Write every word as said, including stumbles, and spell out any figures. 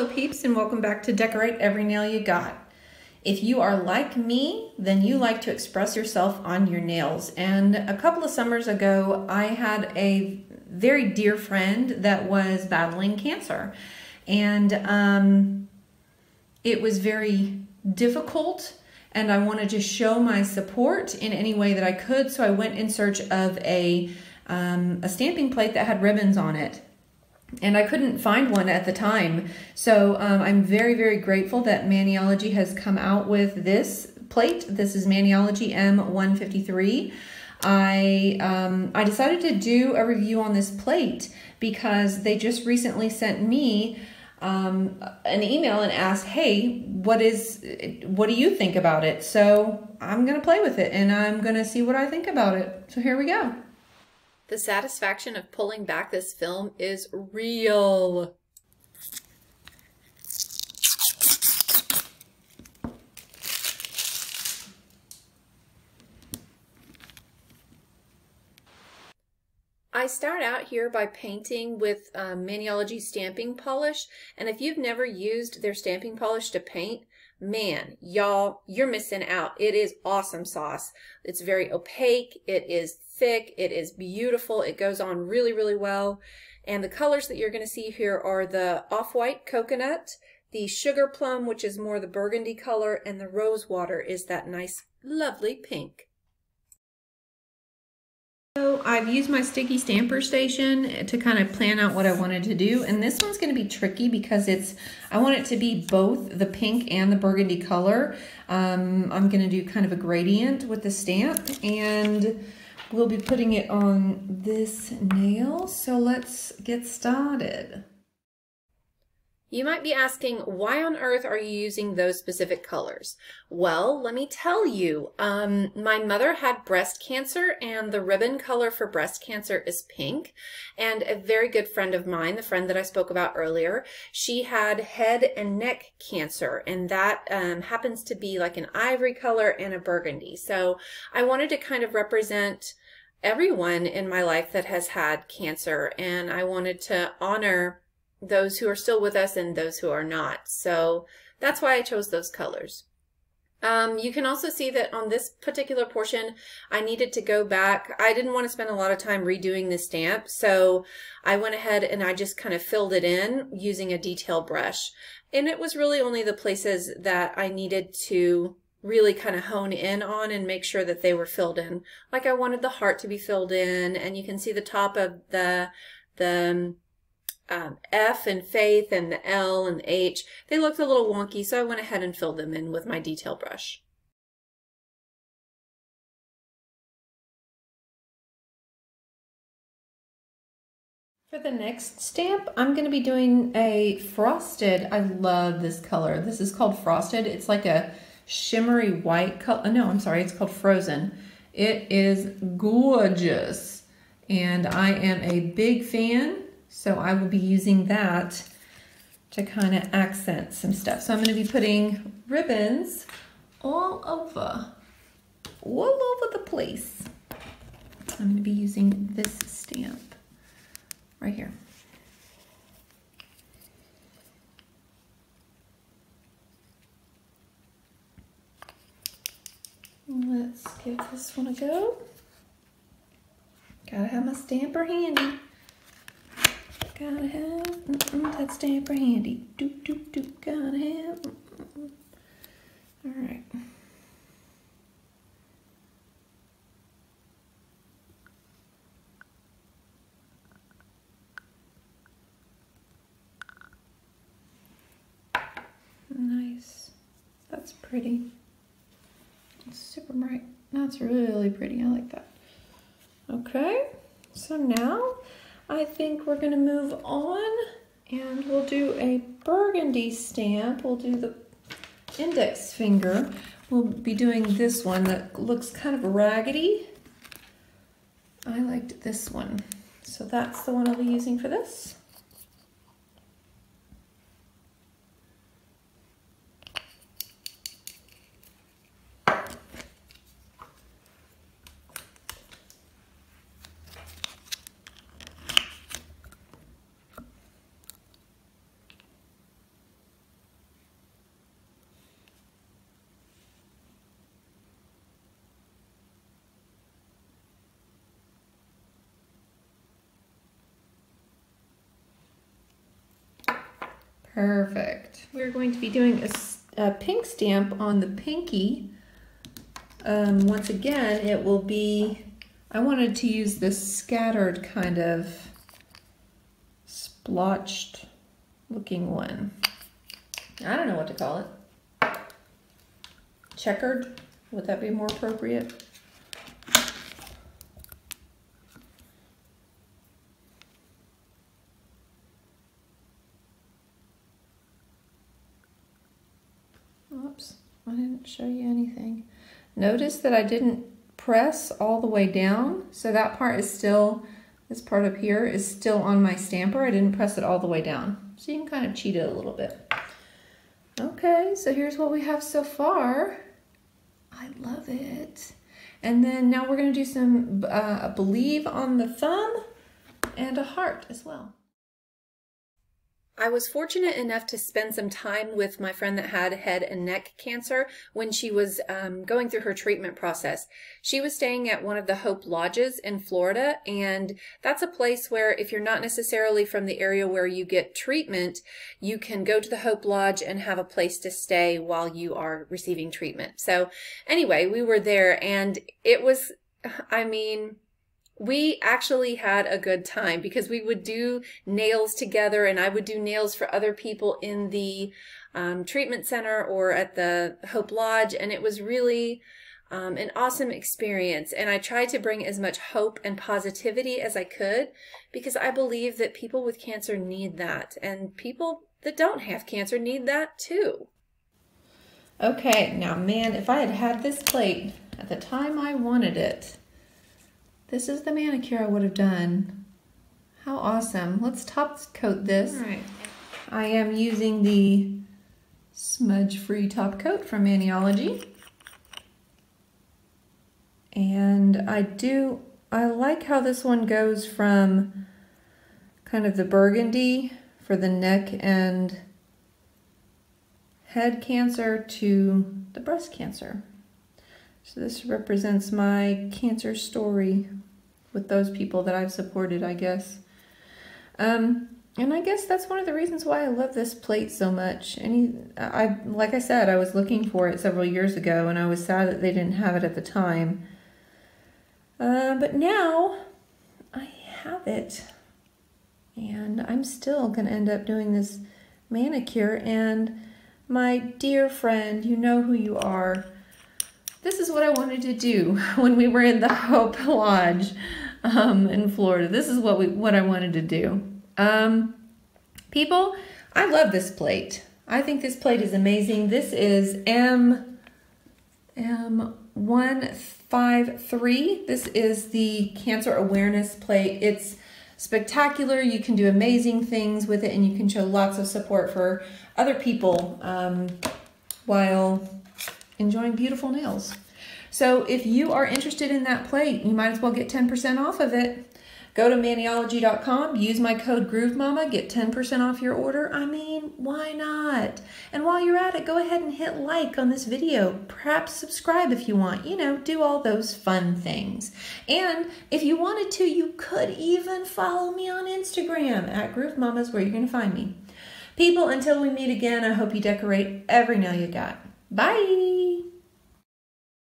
Hello peeps, and welcome back to Decorate Every Nail You Got. If you are like me, then you like to express yourself on your nails. And a couple of summers ago, I had a very dear friend that was battling cancer. And um, it was very difficult, and I wanted to show my support in any way that I could. So I went in search of a, um, a stamping plate that had ribbons on it. And I couldn't find one at the time. So um, I'm very, very grateful that Maniology has come out with this plate. This is Maniology M one fifty-three. I, um, I decided to do a review on this plate because they just recently sent me um, an email and asked, hey, what is, what do you think about it? So I'm gonna play with it and I'm gonna see what I think about it. So here we go. The satisfaction of pulling back this film is real. I start out here by painting with um, Maniology stamping polish, and if you've never used their stamping polish to paint, man, y'all, you're missing out. It is awesome sauce. It's very opaque, it is thick, it is beautiful, it goes on really, really well. And the colors that you're going to see here are the off-white coconut, the sugar plum, which is more the burgundy color, and the rose water is that nice, lovely pink. So I've used my sticky stamper station to kind of plan out what I wanted to do, and this one's going to be tricky because it's, I want it to be both the pink and the burgundy color. Um, I'm going to do kind of a gradient with the stamp, and we'll be putting it on this nail. So let's get started. You might be asking, why on earth are you using those specific colors? Well, let me tell you, um, my mother had breast cancer, and the ribbon color for breast cancer is pink. And a very good friend of mine, the friend that I spoke about earlier, she had head and neck cancer, and that um, happens to be like an ivory color and a burgundy. So I wanted to kind of represent everyone in my life that has had cancer, and I wanted to honor those who are still with us and those who are not. So that's why I chose those colors. Um, you can also see that on this particular portion, I needed to go back. I didn't want to spend a lot of time redoing the stamp, so I went ahead and I just kind of filled it in using a detail brush. And it was really only the places that I needed to really kind of hone in on and make sure that they were filled in. Like I wanted the heart to be filled in, and you can see the top of the, the, Um, F and Faith and the L and the H, they looked a little wonky, so I went ahead and filled them in with my detail brush. For the next stamp, I'm going to be doing a frosted. I love this color. This is called Frosted. It's like a shimmery white color. No, I'm sorry, it's called Frozen. It is gorgeous, and I am a big fan. So I will be using that to kind of accent some stuff. So I'm going to be putting ribbons all over, all over the place. I'm going to be using this stamp right here. Let's give this one a go. Gotta have my stamper handy. Gotta have mm-mm, that stamper handy. Do do do. Gotta have. Mm-mm. All right. Nice. That's pretty. It's super bright. That's really pretty. I like that. Okay. So now, I think we're going to move on, and we'll do a burgundy stamp. We'll do the index finger. We'll be doing this one that looks kind of raggedy. I liked this one. So that's the one I'll be using for this. Perfect. We're going to be doing a, a pink stamp on the pinky. Um, once again, it will be, I wanted to use this scattered kind of splotched looking one. I don't know what to call it. Checkered? Would that be more appropriate? Oops, I didn't show you anything. Notice that I didn't press all the way down, so that part is still, this part up here is still on my stamper. I didn't press it all the way down, so you can kind of cheat it a little bit. Okay, so here's what we have so far. I love it. And then now we're gonna do some uh, believe on the thumb and a heart as well. I was fortunate enough to spend some time with my friend that had head and neck cancer when she was um, going through her treatment process. She was staying at one of the Hope Lodges in Florida, and that's a place where if you're not necessarily from the area where you get treatment, you can go to the Hope Lodge and have a place to stay while you are receiving treatment. So anyway, we were there, and it was, I mean, we actually had a good time because we would do nails together, and I would do nails for other people in the um, treatment center or at the Hope Lodge, and it was really um, an awesome experience. And I tried to bring as much hope and positivity as I could because I believe that people with cancer need that, and people that don't have cancer need that too. Okay, now man, if I had had this plate at the time I wanted it, this is the manicure I would have done. How awesome. Let's top coat this. All right. I am using the smudge-free top coat from Maniology. And I do, I like how this one goes from kind of the burgundy for the neck and head cancer to the breast cancer. So this represents my cancer story with those people that I've supported, I guess. Um, and I guess that's one of the reasons why I love this plate so much. Any, I, like I said, I was looking for it several years ago, and I was sad that they didn't have it at the time. Uh, but now I have it, and I'm still going to end up doing this manicure. And my dear friend, you know who you are. This is what I wanted to do when we were in the Hope Lodge um, in Florida. This is what we what I wanted to do. Um, people, I love this plate. I think this plate is amazing. This is M one five three. This is the cancer awareness plate. It's spectacular. You can do amazing things with it, and you can show lots of support for other people um, while enjoying beautiful nails. So if you are interested in that plate, you might as well get ten percent off of it. Go to maniology dot com, use my code GrooveMama, get ten percent off your order. I mean, why not? And while you're at it, go ahead and hit like on this video. Perhaps subscribe if you want. You know, do all those fun things. And if you wanted to, you could even follow me on Instagram. At GrooveMama is where you're going to find me. People, until we meet again, I hope you decorate every nail you got. Bye!